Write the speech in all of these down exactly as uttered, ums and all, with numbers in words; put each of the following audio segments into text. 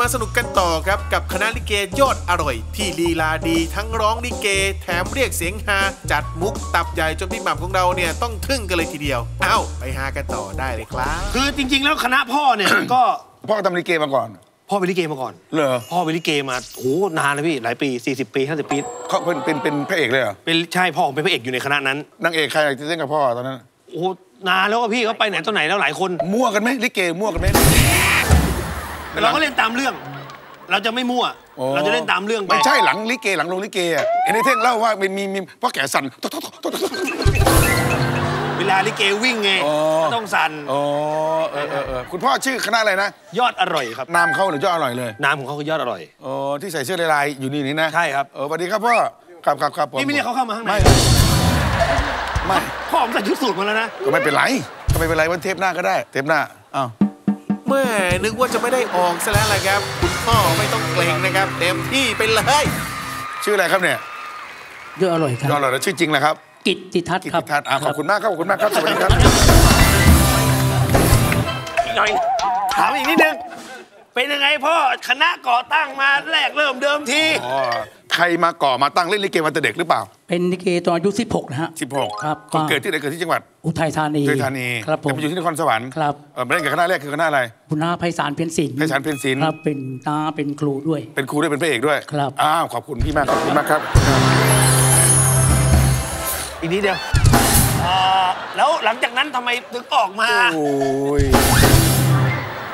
มาสนุกกันต่อครับกับคณะลิเกยอดอร่อยที่ลีลาดีทั้งร้องลิเกแถมเรียกเสียงฮาจัดมุกตับใหญ่จนพี่หม่ำของเราเนี่ยต้องทึ่งกันเลยทีเดียวเอ้าไปฮากันต่อได้เลยครับคือจริงๆแล้วคณะพ่อเนี่ย ก็พ่อทำลิเกมาก่อนพ่อเป็นลิเกมาก่อนเหรอพ่อเป็นลิเกมาโหนานเลยพี่หลายปีสี่สิบปีห้าสิบปีเขาเป็นเป็นเป็นพระเอกเลยเหรอเป็นใช่พ่อผมเป็นพระเอกอยู่ในคณะนั้นนางเอกใครที่เล่นกับพ่อตอนนั้นโอ้นานแล้วพี่เขาไปไหนตอนไหนแล้วหลายคนมั่วกันไหมลิเกมั่วกันไหมเราก็เล่นตามเรื่องเราจะไม่มั่วเราจะเล่นตามเรื่องไปไม่ใช่หลังลิเกหลังโรงลิเกอ่ะไอ้ในเท่งเล่าว่ามีมีพ่อแก่สั่นเวลาลิเกวิ่งไงต้องสั่นอ๋อเออเออคุณพ่อชื่อคณะอะไรนะยอดอร่อยครับนามเขาหรือยอดอร่อยเลยนามของเขาคือยอดอร่อยอ๋อที่ใส่เสื้อลายอยู่นี่นี่นะใช่ครับเออสวัสดีครับพ่อครับครับครับผมนี่ไม่เรียกเขาเข้ามาข้างในไม่พ่อผมใส่ชุดสูทมาแล้วนะก็ไม่เป็นไรก็ไม่เป็นไรวันเทปหน้าก็ได้เทปหน้าอ้าวแม่นึกว่าจะไม่ได้ออกซะแล้วล่ะครับคุณพ่อไม่ต้องเกรงนะครับเต็มที่ไปเลยชื่ออะไรครับเนี่ยยอดอร่อยครับยอดอร่อยแล้วชื่อจริงแหละครับกิตติทัศน์ครับขอบคุณมากครับขอบคุณมากครับสวัสดีครับหน่อยถามอีกนิดนึงเป็นยังไงพ่อคณะก่อตั้งมาแรกเริ่มเดิมทีใครมาก่อมาตั้งเล่นลิเกมาแต่เด็กหรือเปล่าเป็นลิเกตอนอายุสิบหกนะฮะสิบหกครับเกิดที่ไหนเกิดที่จังหวัดอุทัยธานีอุทัยธานีครับผมไปอยู่ที่นครสวรรค์ครับมาเล่นกับคณะแรกคือคณะอะไรคุณน้าไพศาลเพ็ญศิลป์ไพศาลเพ็ญศิลป์ครับเป็นน้าเป็นครูด้วยเป็นครูด้วยเป็นพระเอกด้วยครับอ้าวขอบคุณพี่มากขอบคุณมากครับอีกนิดเดียวแล้วหลังจากนั้นทำไมถึงออกมาโอ้ย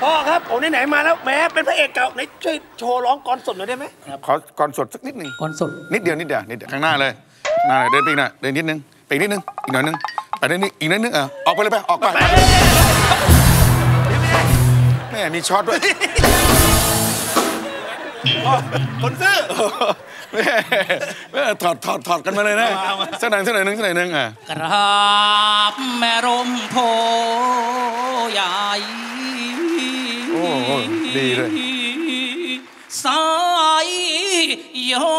พ่อครับผมไหนๆมาแล้วแม่เป็นพระเอกเก่าไหนช่วยโชว์ร้องกรสดหน่อยได้ไหมครับขอกรสดสักนิดหนึ่งกรสดนิดเดียวนิดเดียวนิดเดียวข้างหน้าเลยหน้าเลยเดินไปหน่อยเดินนิดนึงไปนิดนึงอีกหน่อยนึงไปนิดนึงอีกนิดนึงอ่ะออกไปเลยไปออกไปแม่มีช็อตด้วยคนซื้อถอดถอดถอดกันมาเลยนะสักหนึ่งสักหนึ่งสักหนึ่งอ่ะกราบแม่ร่มโพใหญ่โอ้โหดีเลยสายย้อ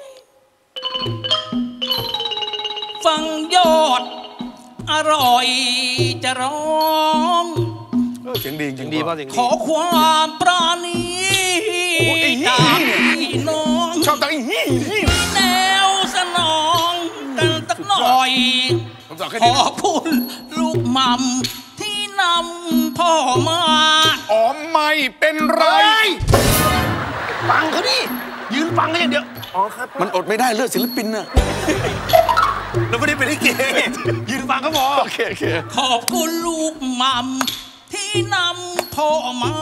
ยฟังยอดอร่อยจะร้องเสียงดีจริงดีป่ะขอความปราณีจากพี่น้องชอบตักแนวสนองกันตักหน่อยขอพูดลูกมัมที่นำพ่อมาอ๋อไม่เป็นไรฟังเขาดิยืนฟังกันอย่างเดียวอ๋อครับมันอดไม่ได้เลือดศิลปินน่ะเราไม่ได้เป็นลิเกยืนฟังก็พอโอเคโอเคขอบคุณลูกมัมที่นำพ่อมา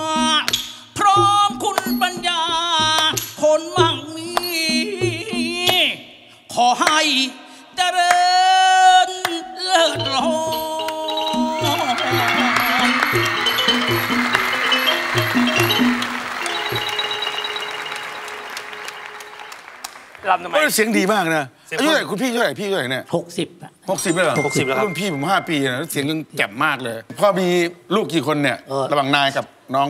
พร้อมคุณปัญญาคนมั่งมีขอให้เจริญเลิศรองลำทำไมเสียงดีมากนะอายุเท่าไหร่คุณพี่เท่าไหร่พี่เท่าไหร่เนี่ยหกสิบหกสิบเลยเหรอหกสิบแล้วครับรุ่นพี่ผมห้าปีนะเสียงยังแจ่มมากเลยพ่อมีลูกกี่คนเนี่ยระหว่างนายกับน้อง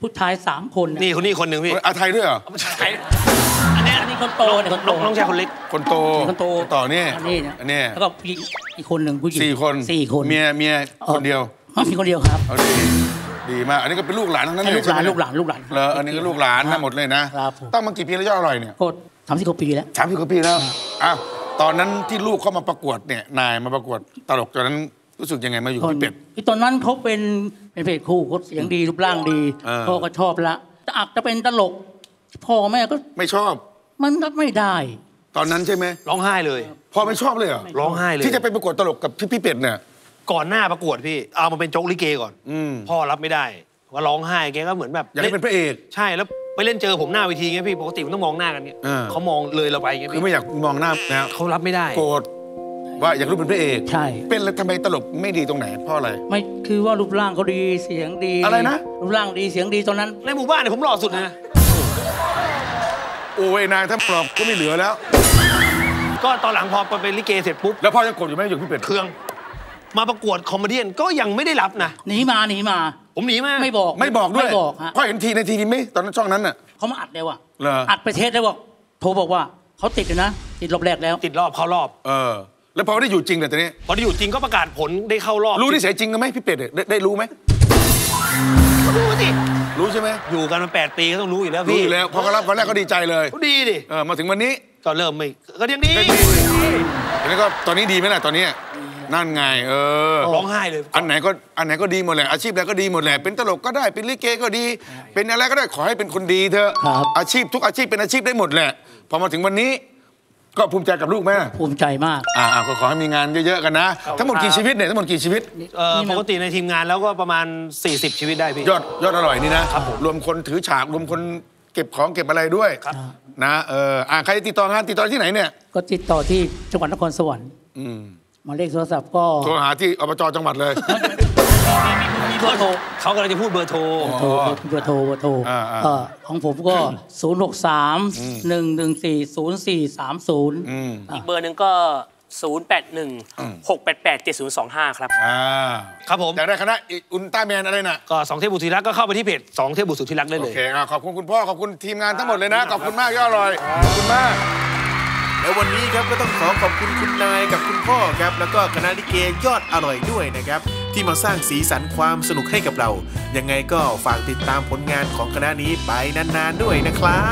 ผู้ชายสามคนนี่คนนี้คนหนึ่งพี่อาไทยด้วยเหรออันนี้อันนี้คนโตเนี่ยคนโตน้องชายคนเล็กคนโตคนโตต่อเนี่ยอันนี้แล้วก็อีกคนหนึ่งผู้หญิงสี่คนสี่คนเมียเมียคนเดียวมีคนเดียวครับดีมากอันนี้ก็เป็นลูกหลานทั้งนั้นเลยใช่ไหมลูกหลานลูกหลานเหรออันนี้ก็ลูกหลานทั้งหมดเลยนะตั้งมากี่ปีแล้วยอดอร่อยเนี่ยสามสิบกว่าปีแล้วสามสิบกว่าปีแล้วอ้าวตอนนั้นที่ลูกเข้ามาประกวดเนี่ยนายมาประกวดตลกตอนนั้นรู้สึกยังไงมาอยู่ที่เป็ดตอนนั้นเขาเป็นเป็นเพลงคู่เขาเสียงดีรูปร่างดีพ่อก็ชอบละแต่อักจะเป็นตลกพ่อแม่ก็ไม่ชอบมันก็ไม่ได้ตอนนั้นใช่ไหมร้องไห้เลยพ่อไม่ชอบเลยเหรอร้องไห้เลยที่จะไปประกวดตลกกับพี่เป็ดเนี่ยก่อนหน้าประกวดพี่เอามาเป็นโจ๊กลิเกก่อนอืพ่อรับไม่ได้ก็ร้องไห้แกก็เหมือนแบบอยากเป็นพระเอกใช่แล้วไปเล่นเจอผมหน้าเวทีไงพี่ปกติมันต้องมองหน้ากันเนี่ยเขามองเลยเราไปไงพี่คือไม่อยากมองหน้าแล้วเขารับไม่ได้โกรธว่าอยากรู้เป็นพระเอกใช่เป็นแล้วทำไมตลกไม่ดีตรงไหนเพราะอะไรไม่คือว่ารูปร่างเขาดีเสียงดีอะไรนะรูปร่างดีเสียงดีตอนนั้นในหมู่บ้านเนี่ยผมหล่อสุดนะโอ้ยนายถ้าปลอบก็ไม่เหลือแล้วก็ตอนหลังพอไปเป็นลิเกเสร็จปุ๊บแล้วพ่อยังโกรธอยู่ไหมอยู่พี่เป็ดเครื่องมาประกวดคอมเมดี้ก็ยังไม่ได้รับนะหนีมาหนีมาผมหนีมาไม่บอกไม่บอกด้วยพ่อเห็นทีในทีนี้ไหมตอนนั้นช่องนั้นน่ะเขามาอัดเลยว่ะอัดไปเทสเลยว่ะโทรบอกว่าเขาติดนะติดรอบแรกแล้วติดรอบเข้ารอบเออแล้วพอได้อยู่จริงเลยตอนนี้พอได้อยู่จริงก็ประกาศผลได้เข้ารอบรู้นิสัยจริงกันไหมพี่เป็ดได้รู้ไหม รู้สิรู้ใช่ไหมอยู่กันมาแปดปีก็ต้องรู้อยู่แล้วพี่รู้อยู่แล้วพอเขารับวันแรกก็ดีใจเลยดีดิเออมาถึงวันนี้ก็เริ่มไม่ก็ยังดีแล้วก็ตอนนี้ดีไหมล่ะตอนนี้นั่นไงเออร้องไห้เลยอันไหนก็อันไหนก็ดีหมดแหละอาชีพอะไรก็ดีหมดแหละเป็นตลกก็ได้เป็นลิเกก็ดีเป็นอะไรก็ได้ขอให้เป็นคนดีเถอะอาชีพทุกอาชีพเป็นอาชีพได้หมดแหละพอมาถึงวันนี้ก็ภูมิใจกับลูกแม่ภูมิใจมากอ่าก็ขอให้มีงานเยอะๆกันนะทั้งหมดกี่ชีวิตเนี่ยทั้งหมดกี่ชีวิตปกติในทีมงานแล้วก็ประมาณสี่สิบชีวิตได้พี่ยอดยอดอร่อยนี่นะรวมคนถือฉากรวมคนเก็บของเก็บอะไรด้วยนะเอออ่าใครติดต่องานติดต่อที่ไหนเนี่ยก็ติดต่อที่จังหวัดนครสวรรค์อืมหมายเลขโทรศัพท์ก็โทรหาที่อบจจังหวัดเลยเบอร์โทรเขากำลังจะพูดเบอร์โทรเบอร์โทรเบอร์โทรของผมก็ศูนย์ หก สาม หนึ่ง หนึ่ง สี่ ศูนย์ สี่ สาม ศูนย์อีกเบอร์หนึ่งก็ศูนย์ แปด หนึ่ง หก แปด แปด เจ็ด ศูนย์ สอง ห้าครับครับผมอยากได้คณะอุลตร้าแมนอะไรน่ะก็สองเทพบุตรที่รักก็เข้าไปที่เพจสองเทพบุตรสุดที่รักได้เลยโอเคขอบคุณคุณพ่อขอบคุณทีมงานทั้งหมดเลยนะขอบคุณมากยอดอร่อยขอบคุณมากและวันนี้ครับก็ต้องขอขอบคุณคุณนายกับคุณพ่อครับแล้วก็คณะลิเกยอดอร่อยด้วยนะครับที่มาสร้างสีสันความสนุกให้กับเรายังไงก็ฝากติดตามผลงานของคณะนี้ไปนานๆด้วยนะครับ